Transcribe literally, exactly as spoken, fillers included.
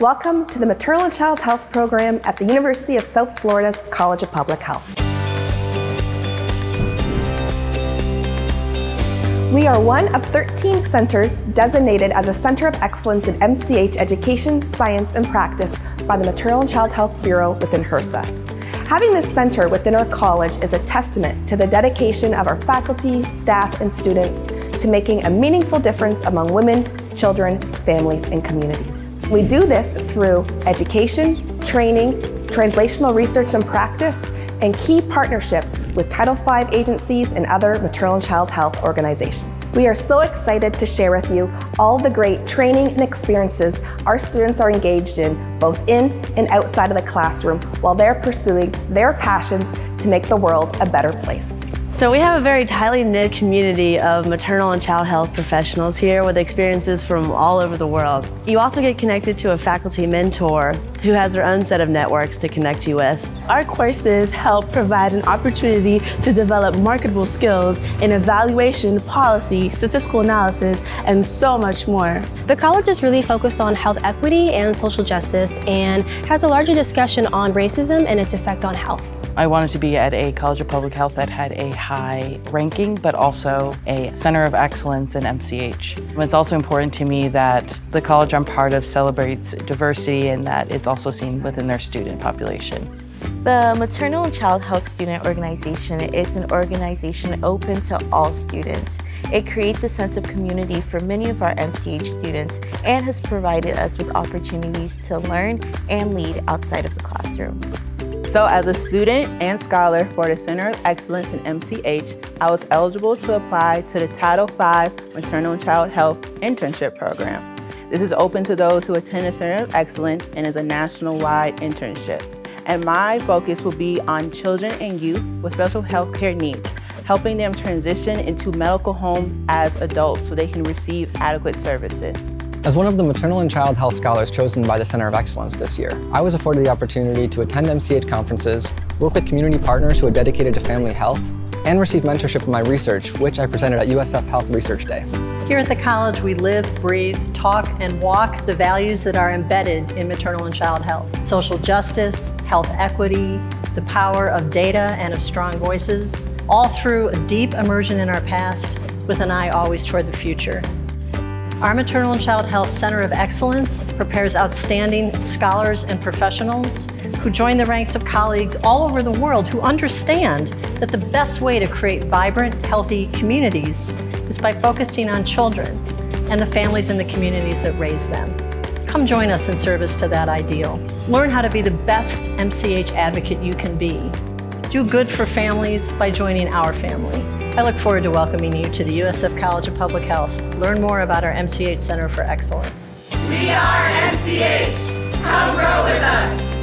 Welcome to the Maternal and Child Health Program at the University of South Florida's College of Public Health. We are one of thirteen centers designated as a Center of Excellence in M C H Education, Science, and Practice by the Maternal and Child Health Bureau within H R S A. Having this center within our college is a testament to the dedication of our faculty, staff, and students to making a meaningful difference among women, children, families, and communities. We do this through education, training, translational research and practice, and key partnerships with Title five agencies and other maternal and child health organizations. We are so excited to share with you all the great training and experiences our students are engaged in, both in and outside of the classroom, while they're pursuing their passions to make the world a better place. So we have a very tightly knit community of maternal and child health professionals here with experiences from all over the world. You also get connected to a faculty mentor who has their own set of networks to connect you with. Our courses help provide an opportunity to develop marketable skills in evaluation, policy, statistical analysis, and so much more. The college is really focused on health equity and social justice and has a larger discussion on racism and its effect on health. I wanted to be at a College of Public Health that had a high ranking, but also a center of excellence in M C H. It's also important to me that the college I'm part of celebrates diversity and that it's also seen within their student population. The Maternal and Child Health Student Organization is an organization open to all students. It creates a sense of community for many of our M C H students and has provided us with opportunities to learn and lead outside of the classroom. So as a student and scholar for the Center of Excellence in M C H, I was eligible to apply to the Title five Maternal and Child Health Internship Program. This is open to those who attend the Center of Excellence and is a nationwide internship. And my focus will be on children and youth with special health care needs, helping them transition into medical homes as adults so they can receive adequate services. As one of the maternal and child health scholars chosen by the Center of Excellence this year, I was afforded the opportunity to attend M C H conferences, work with community partners who are dedicated to family health, and receive mentorship in my research, which I presented at U S F Health Research Day. Here at the college, we live, breathe, talk, and walk the values that are embedded in maternal and child health. Social justice, health equity, the power of data and of strong voices, all through a deep immersion in our past with an eye always toward the future. Our Maternal and Child Health Center of Excellence prepares outstanding scholars and professionals who join the ranks of colleagues all over the world who understand that the best way to create vibrant, healthy communities is by focusing on children and the families and the communities that raise them. Come join us in service to that ideal. Learn how to be the best M C H advocate you can be. Do good for families by joining our family. I look forward to welcoming you to the U S F College of Public Health. Learn more about our M C H Center for Excellence. We are M C H. Come grow with us.